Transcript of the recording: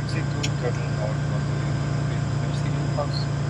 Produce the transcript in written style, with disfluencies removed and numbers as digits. taxi to turn north on the University House.